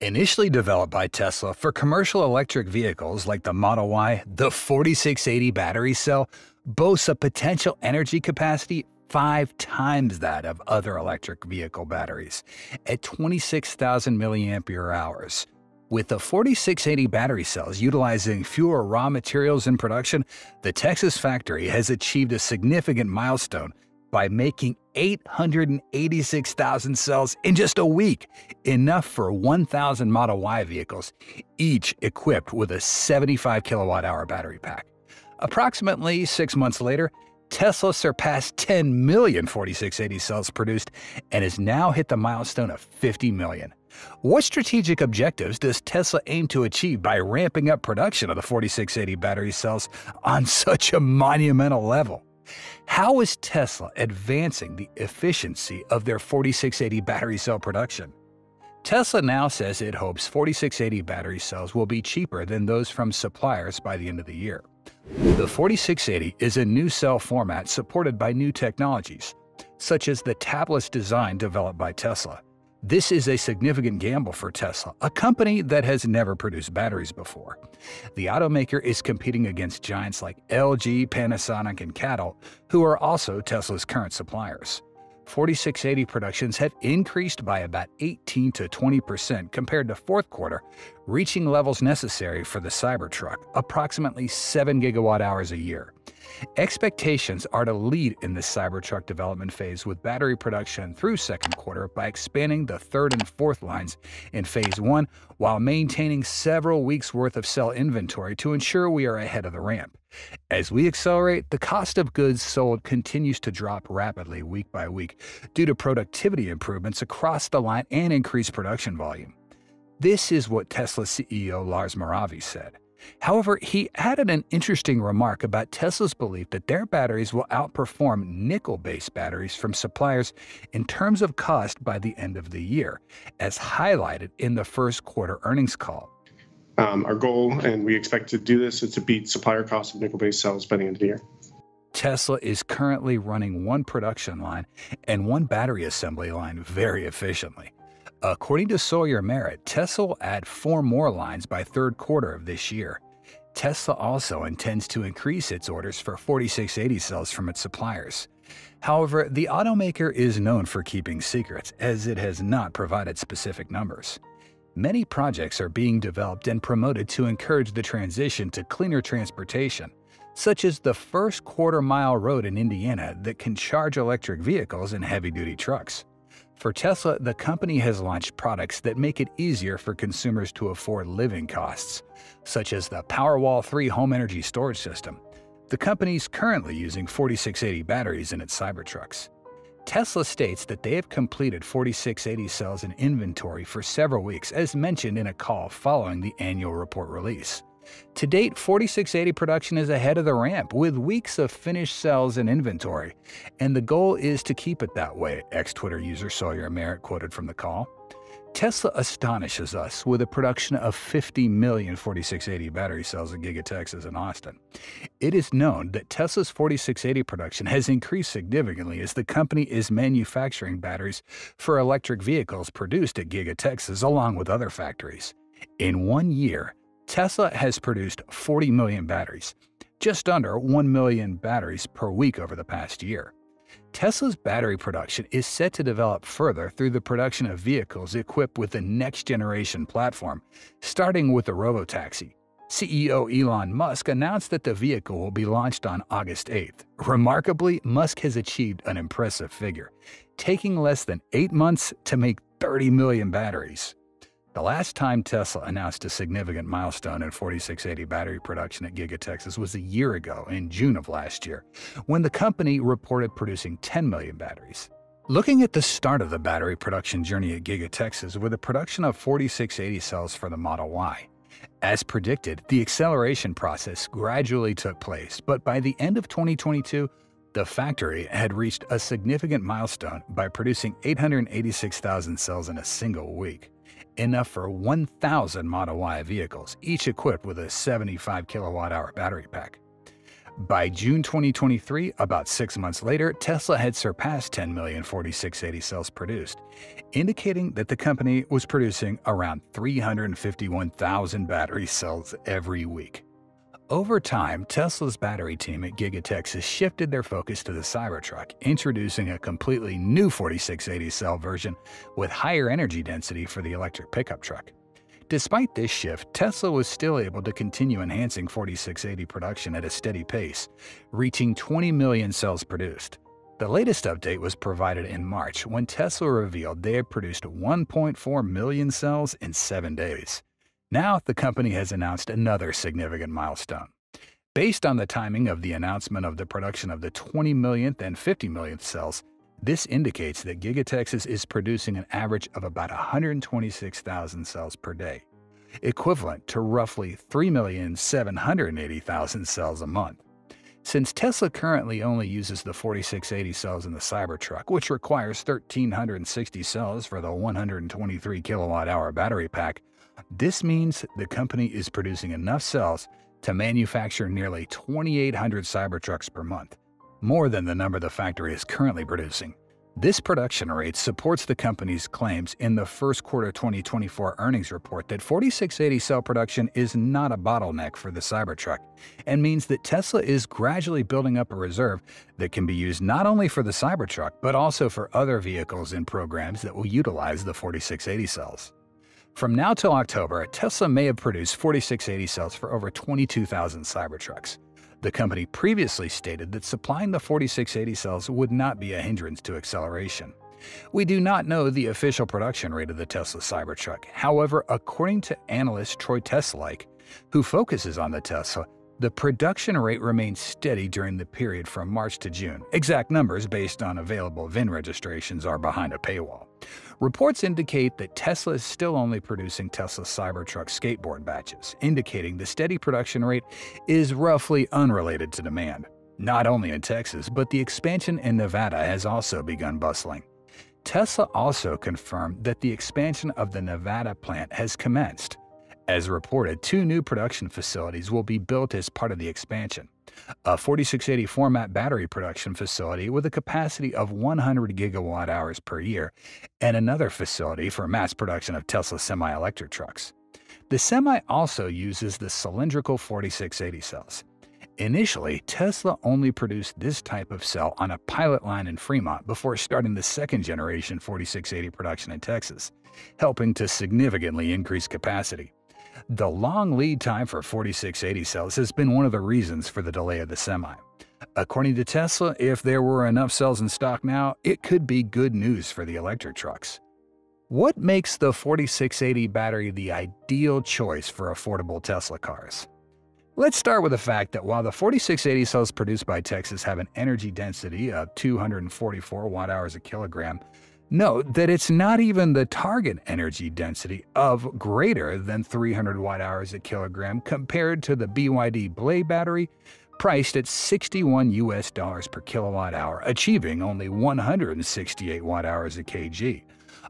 Initially developed by Tesla for commercial electric vehicles like the Model Y, the 4680 battery cell boasts a potential energy capacity 5 times that of other electric vehicle batteries at 26,000 milliampere hours. With the 4680 battery cells utilizing fewer raw materials in production, the Texas factory has achieved a significant milestone by making 886,000 cells in just a week, enough for 1,000 Model Y vehicles, each equipped with a 75 kilowatt-hour battery pack. Approximately 6 months later, Tesla surpassed 10 million 4680 cells produced and has now hit the milestone of 50 million. What strategic objectives does Tesla aim to achieve by ramping up production of the 4680 battery cells on such a monumental level? How is Tesla advancing the efficiency of their 4680 battery cell production? Tesla now says it hopes 4680 battery cells will be cheaper than those from suppliers by the end of the year. The 4680 is a new cell format supported by new technologies, such as the tabless design developed by Tesla. This is a significant gamble for Tesla, a company that has never produced batteries before. The automaker is competing against giants like LG, Panasonic, and CATL, who are also Tesla's current suppliers. 4680 productions have increased by about 18 to 20% compared to fourth quarter, reaching levels necessary for the Cybertruck, approximately 7 gigawatt hours a year. Expectations are to lead in the Cybertruck development phase with battery production through second quarter by expanding the third and fourth lines in phase one while maintaining several weeks' worth of cell inventory to ensure we are ahead of the ramp. As we accelerate, the cost of goods sold continues to drop rapidly week by week due to productivity improvements across the line and increased production volume. This is what Tesla CEO Lars Moravi said. However, he added an interesting remark about Tesla's belief that their batteries will outperform nickel-based batteries from suppliers in terms of cost by the end of the year, as highlighted in the first quarter earnings call. Our goal, and we expect to do this, is to beat supplier costs of nickel-based cells by the end of the year. Tesla is currently running one production line and one battery assembly line very efficiently. According to Sawyer Merritt, Tesla will add 4 more lines by third quarter of this year. Tesla also intends to increase its orders for 4680 cells from its suppliers. However, the automaker is known for keeping secrets, as it has not provided specific numbers. Many projects are being developed and promoted to encourage the transition to cleaner transportation, such as the first quarter-mile road in Indiana that can charge electric vehicles and heavy-duty trucks. For Tesla, the company has launched products that make it easier for consumers to afford living costs, such as the Powerwall 3 home energy storage system. The company's currently using 4680 batteries in its Cybertrucks. Tesla states that they have completed 4680 cells in inventory for several weeks, as mentioned in a call following the annual report release. To date, 4680 production is ahead of the ramp, with weeks of finished cells in inventory, and the goal is to keep it that way, ex-Twitter user Sawyer Merritt quoted from the call. Tesla astonishes us with a production of 50 million 4680 battery cells at Giga Texas in Austin. It is known that Tesla's 4680 production has increased significantly as the company is manufacturing batteries for electric vehicles produced at Giga Texas along with other factories. In 1 year, Tesla has produced 40 million batteries, just under 1 million batteries per week over the past year. Tesla's battery production is set to develop further through the production of vehicles equipped with the next-generation platform, starting with the RoboTaxi. CEO Elon Musk announced that the vehicle will be launched on August 8th. Remarkably, Musk has achieved an impressive figure, taking less than 8 months to make 30 million batteries. The last time Tesla announced a significant milestone in 4680 battery production at Giga Texas was a year ago, in June of last year, when the company reported producing 10 million batteries. Looking at the start of the battery production journey at Giga Texas with a production of 4680 cells for the Model Y. As predicted, the acceleration process gradually took place, but by the end of 2022, the factory had reached a significant milestone by producing 886,000 cells in a single week, enough for 1,000 Model Y vehicles, each equipped with a 75 kilowatt-hour battery pack. By June 2023, about 6 months later, Tesla had surpassed 10 million 4680 cells produced, indicating that the company was producing around 351,000 battery cells every week. Over time, Tesla's battery team at Giga Texas shifted their focus to the Cybertruck, introducing a completely new 4680 cell version with higher energy density for the electric pickup truck. Despite this shift, Tesla was still able to continue enhancing 4680 production at a steady pace, reaching 20 million cells produced. The latest update was provided in March when Tesla revealed they had produced 1.4 million cells in 7 days. Now, the company has announced another significant milestone. Based on the timing of the announcement of the production of the 20 millionth and 50 millionth cells, this indicates that Giga Texas is producing an average of about 126,000 cells per day, equivalent to roughly 3,780,000 cells a month. Since Tesla currently only uses the 4680 cells in the Cybertruck, which requires 1,360 cells for the 123 kilowatt-hour battery pack, this means the company is producing enough cells to manufacture nearly 2,800 Cybertrucks per month, more than the number the factory is currently producing. This production rate supports the company's claims in the first quarter 2024 earnings report that 4680 cell production is not a bottleneck for the Cybertruck, and means that Tesla is gradually building up a reserve that can be used not only for the Cybertruck, but also for other vehicles and programs that will utilize the 4680 cells. From now till October, Tesla may have produced 4680 cells for over 22,000 Cybertrucks. The company previously stated that supplying the 4680 cells would not be a hindrance to acceleration. We do not know the official production rate of the Tesla Cybertruck. However, according to analyst Troy Teslike, who focuses on the Tesla, the production rate remained steady during the period from March to June. Exact numbers based on available VIN registrations are behind a paywall. Reports indicate that Tesla is still only producing Tesla Cybertruck skateboard batches, indicating the steady production rate is roughly unrelated to demand. Not only in Texas, but the expansion in Nevada has also begun bustling. Tesla also confirmed that the expansion of the Nevada plant has commenced. As reported, 2 new production facilities will be built as part of the expansion. A 4680 format battery production facility with a capacity of 100 gigawatt hours per year, and another facility for mass production of Tesla semi-electric trucks. The semi also uses the cylindrical 4680 cells. Initially, Tesla only produced this type of cell on a pilot line in Fremont before starting the second-generation 4680 production in Texas, helping to significantly increase capacity. The long lead time for 4680 cells has been one of the reasons for the delay of the semi. According to Tesla, if there were enough cells in stock now, it could be good news for the electric trucks. What makes the 4680 battery the ideal choice for affordable Tesla cars? Let's start with the fact that while the 4680 cells produced by Texas have an energy density of 244 watt-hours a kilogram, note that it's not even the target energy density of greater than 300 watt-hours a kilogram compared to the BYD Blade battery, priced at $61 per kilowatt-hour, achieving only 168 watt-hours a kg.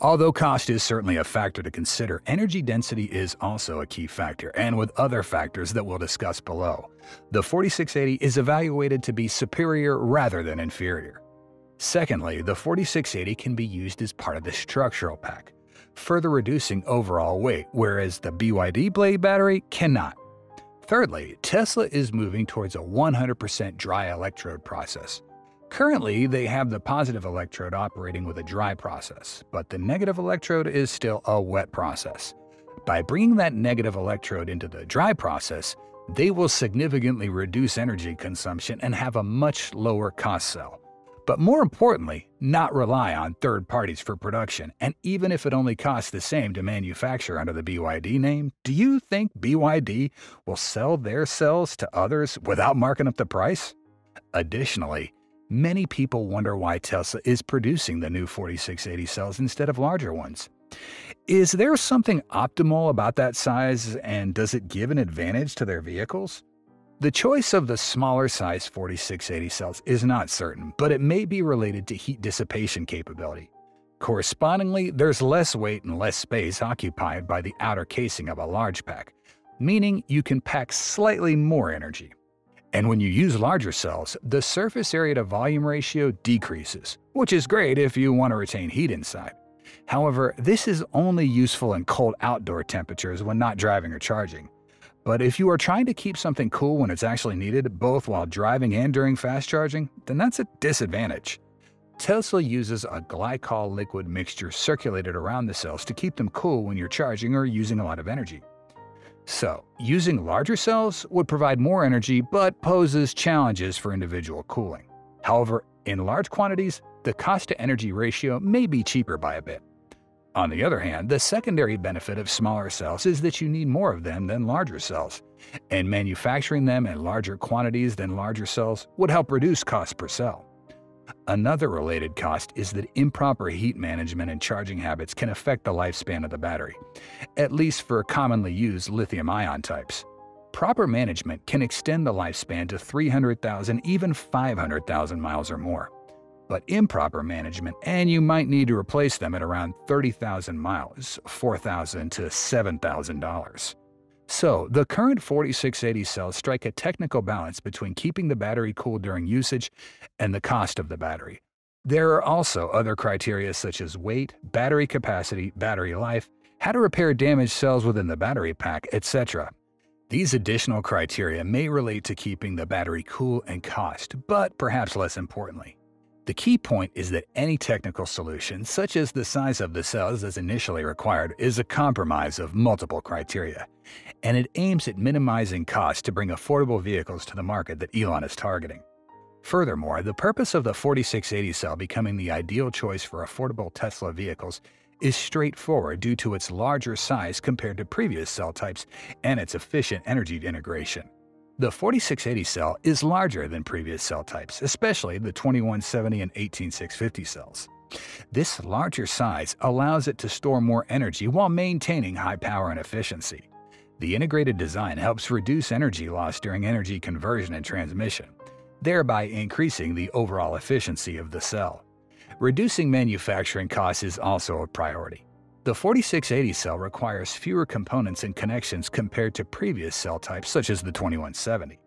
Although cost is certainly a factor to consider, energy density is also a key factor, and with other factors that we'll discuss below, the 4680 is evaluated to be superior rather than inferior. Secondly, the 4680 can be used as part of the structural pack, further reducing overall weight, whereas the BYD Blade battery cannot. Thirdly, Tesla is moving towards a 100% dry electrode process. Currently, they have the positive electrode operating with a dry process, but the negative electrode is still a wet process. By bringing that negative electrode into the dry process, they will significantly reduce energy consumption and have a much lower cost cell. But more importantly, not rely on third parties for production, and even if it only costs the same to manufacture under the BYD name, do you think BYD will sell their cells to others without marking up the price? Additionally, many people wonder why Tesla is producing the new 4680 cells instead of larger ones. Is there something optimal about that size, and does it give an advantage to their vehicles? The choice of the smaller size 4680 cells is not certain, but it may be related to heat dissipation capability. Correspondingly, there's less weight and less space occupied by the outer casing of a large pack, meaning you can pack slightly more energy. And when you use larger cells, the surface area to volume ratio decreases, which is great if you want to retain heat inside. However, this is only useful in cold outdoor temperatures when not driving or charging. But if you are trying to keep something cool when it's actually needed, both while driving and during fast charging, then that's a disadvantage. Tesla uses a glycol liquid mixture circulated around the cells to keep them cool when you're charging or using a lot of energy. So, using larger cells would provide more energy but poses challenges for individual cooling. However, in large quantities, the cost-to-energy ratio may be cheaper by a bit. On the other hand, the secondary benefit of smaller cells is that you need more of them than larger cells, and manufacturing them in larger quantities than larger cells would help reduce cost per cell. Another related cost is that improper heat management and charging habits can affect the lifespan of the battery, at least for commonly used lithium-ion types. Proper management can extend the lifespan to 300,000, even 500,000 miles or more. But improper management, and you might need to replace them at around 30,000 miles, $4,000 to $7,000. So, the current 4680 cells strike a technical balance between keeping the battery cool during usage and the cost of the battery. There are also other criteria such as weight, battery capacity, battery life, how to repair damaged cells within the battery pack, etc. These additional criteria may relate to keeping the battery cool and cost, but perhaps less importantly. The key point is that any technical solution, such as the size of the cells as initially required, is a compromise of multiple criteria, and it aims at minimizing costs to bring affordable vehicles to the market that Elon is targeting. Furthermore, the purpose of the 4680 cell becoming the ideal choice for affordable Tesla vehicles is straightforward due to its larger size compared to previous cell types and its efficient energy integration. The 4680 cell is larger than previous cell types, especially the 2170 and 18650 cells. This larger size allows it to store more energy while maintaining high power and efficiency. The integrated design helps reduce energy loss during energy conversion and transmission, thereby increasing the overall efficiency of the cell. Reducing manufacturing costs is also a priority. The 4680 cell requires fewer components and connections compared to previous cell types such as the 2170.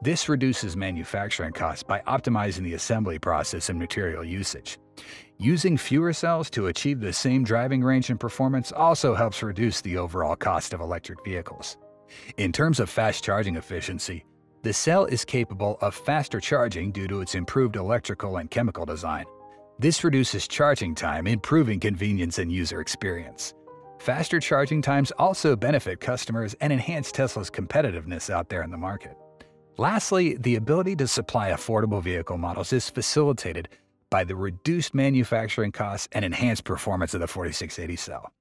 This reduces manufacturing costs by optimizing the assembly process and material usage. Using fewer cells to achieve the same driving range and performance also helps reduce the overall cost of electric vehicles. In terms of fast charging efficiency, the cell is capable of faster charging due to its improved electrical and chemical design. This reduces charging time, improving convenience and user experience. Faster charging times also benefit customers and enhance Tesla's competitiveness out there in the market. Lastly, the ability to supply affordable vehicle models is facilitated by the reduced manufacturing costs and enhanced performance of the 4680 cell.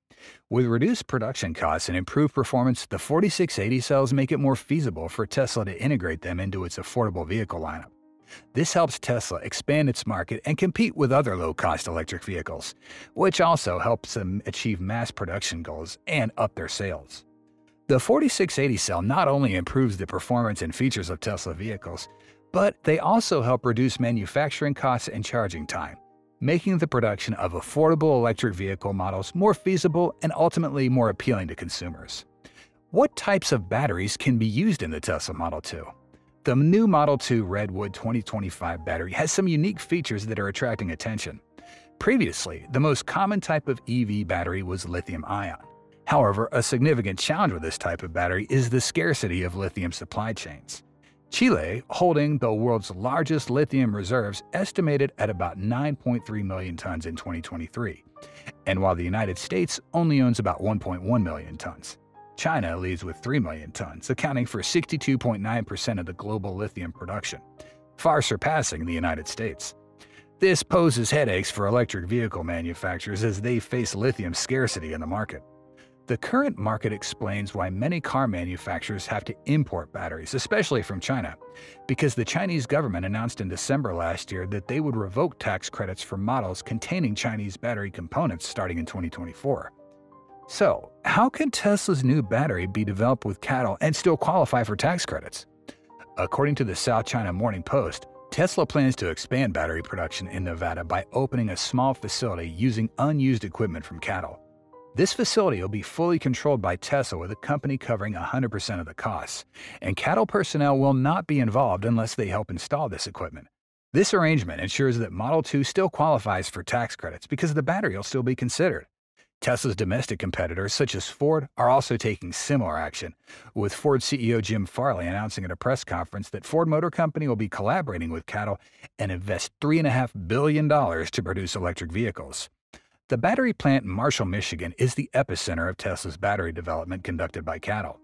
With reduced production costs and improved performance, the 4680 cells make it more feasible for Tesla to integrate them into its affordable vehicle lineup. This helps Tesla expand its market and compete with other low-cost electric vehicles, which also helps them achieve mass production goals and up their sales. The 4680 cell not only improves the performance and features of Tesla vehicles, but they also help reduce manufacturing costs and charging time, making the production of affordable electric vehicle models more feasible and ultimately more appealing to consumers. What types of batteries can be used in the Tesla Model 2? The new Model 2 Redwood 2025 battery has some unique features that are attracting attention. Previously, the most common type of EV battery was lithium-ion. However, a significant challenge with this type of battery is the scarcity of lithium supply chains. Chile, holding the world's largest lithium reserves, estimated at about 9.3 million tons in 2023, and while the United States only owns about 1.1 million tons. China leads with 3 million tons, accounting for 62.9% of the global lithium production, far surpassing the United States. This poses headaches for electric vehicle manufacturers as they face lithium scarcity in the market. The current market explains why many car manufacturers have to import batteries, especially from China, because the Chinese government announced in December last year that they would revoke tax credits for models containing Chinese battery components starting in 2024. So, how can Tesla's new battery be developed with CATL and still qualify for tax credits? According to the South China Morning Post, Tesla plans to expand battery production in Nevada by opening a small facility using unused equipment from CATL. This facility will be fully controlled by Tesla, with the company covering 100% of the costs, and CATL personnel will not be involved unless they help install this equipment. This arrangement ensures that Model 2 still qualifies for tax credits because the battery will still be considered. Tesla's domestic competitors, such as Ford, are also taking similar action, with Ford CEO Jim Farley announcing at a press conference that Ford Motor Company will be collaborating with CATL and invest $3.5 billion to produce electric vehicles. The battery plant in Marshall, Michigan is the epicenter of Tesla's battery development conducted by CATL.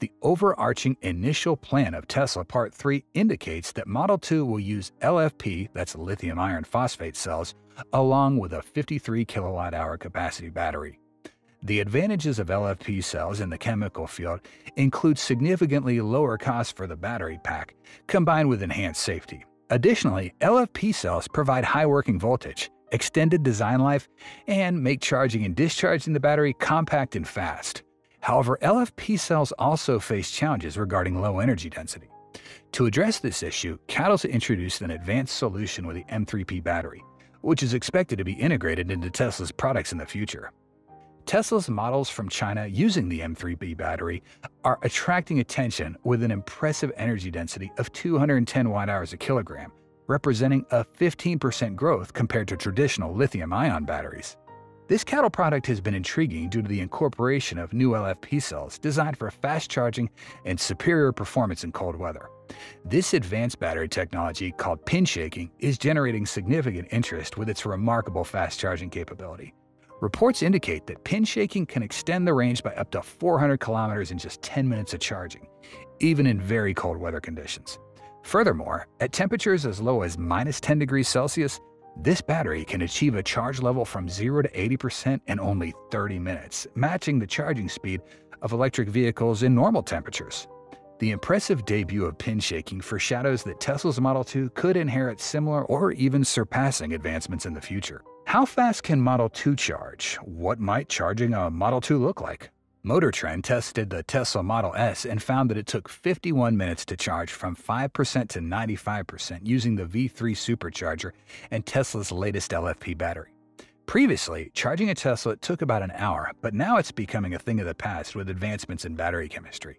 The overarching initial plan of Tesla Part 3 indicates that Model 2 will use LFP, that's lithium iron phosphate cells, along with a 53 kilowatt-hour capacity battery. The advantages of LFP cells in the chemical field include significantly lower costs for the battery pack, combined with enhanced safety. Additionally, LFP cells provide high working voltage, extended design life, and make charging and discharging the battery compact and fast. However, LFP cells also face challenges regarding low energy density. To address this issue, CATL's introduced an advanced solution with the M3P battery, which is expected to be integrated into Tesla's products in the future. Tesla's models from China using the M3B battery are attracting attention with an impressive energy density of 210 watt-hours a kilogram, representing a 15% growth compared to traditional lithium-ion batteries. This CATL product has been intriguing due to the incorporation of new LFP cells designed for fast charging and superior performance in cold weather. This advanced battery technology, called pin shaking, is generating significant interest with its remarkable fast charging capability. Reports indicate that pin shaking can extend the range by up to 400 kilometers in just 10 minutes of charging, even in very cold weather conditions. Furthermore, at temperatures as low as -10 degrees Celsius, this battery can achieve a charge level from 0 to 80% in only 30 minutes, matching the charging speed of electric vehicles in normal temperatures. The impressive debut of pin shaking foreshadows that Tesla's Model 2 could inherit similar or even surpassing advancements in the future. How fast can Model 2 charge? What might charging a Model 2 look like? Motor Trend tested the Tesla Model S and found that it took 51 minutes to charge from 5% to 95% using the V3 supercharger and Tesla's latest LFP battery. Previously, charging a Tesla took about an hour, but now it's becoming a thing of the past with advancements in battery chemistry.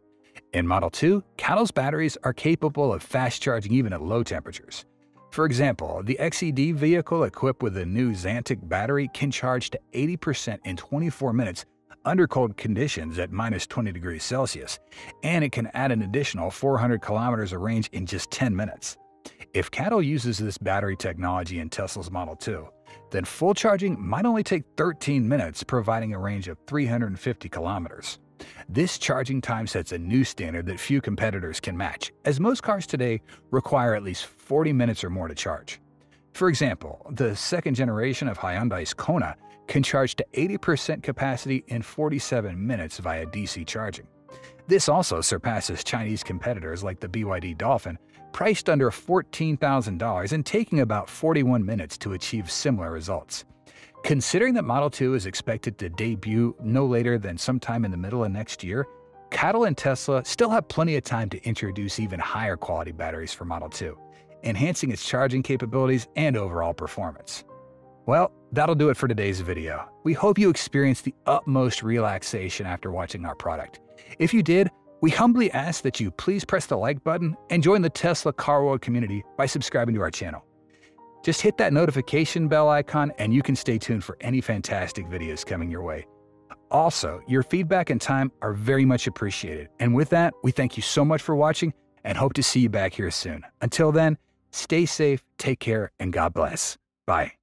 In Model 2, CATL's batteries are capable of fast charging even at low temperatures. For example, the XED vehicle equipped with the new Xantic battery can charge to 80% in 24 minutes under cold conditions at -20 degrees Celsius, and it can add an additional 400 kilometers of range in just 10 minutes. If CATL uses this battery technology in Tesla's Model 2, then full charging might only take 13 minutes, providing a range of 350 kilometers. This charging time sets a new standard that few competitors can match, as most cars today require at least 40 minutes or more to charge. For example, the second generation of Hyundai's Kona can charge to 80% capacity in 47 minutes via DC charging. This also surpasses Chinese competitors like the BYD Dolphin, priced under $14,000 and taking about 41 minutes to achieve similar results. Considering that Model 2 is expected to debut no later than sometime in the middle of next year, CATL and Tesla still have plenty of time to introduce even higher quality batteries for Model 2, enhancing its charging capabilities and overall performance. Well, that'll do it for today's video. We hope you experienced the utmost relaxation after watching our product. If you did, we humbly ask that you please press the like button and join the TESLA CAR WORLD community by subscribing to our channel. Just hit that notification bell icon and you can stay tuned for any fantastic videos coming your way. Also, your feedback and time are very much appreciated. And with that, we thank you so much for watching and hope to see you back here soon. Until then, stay safe, take care, and God bless. Bye.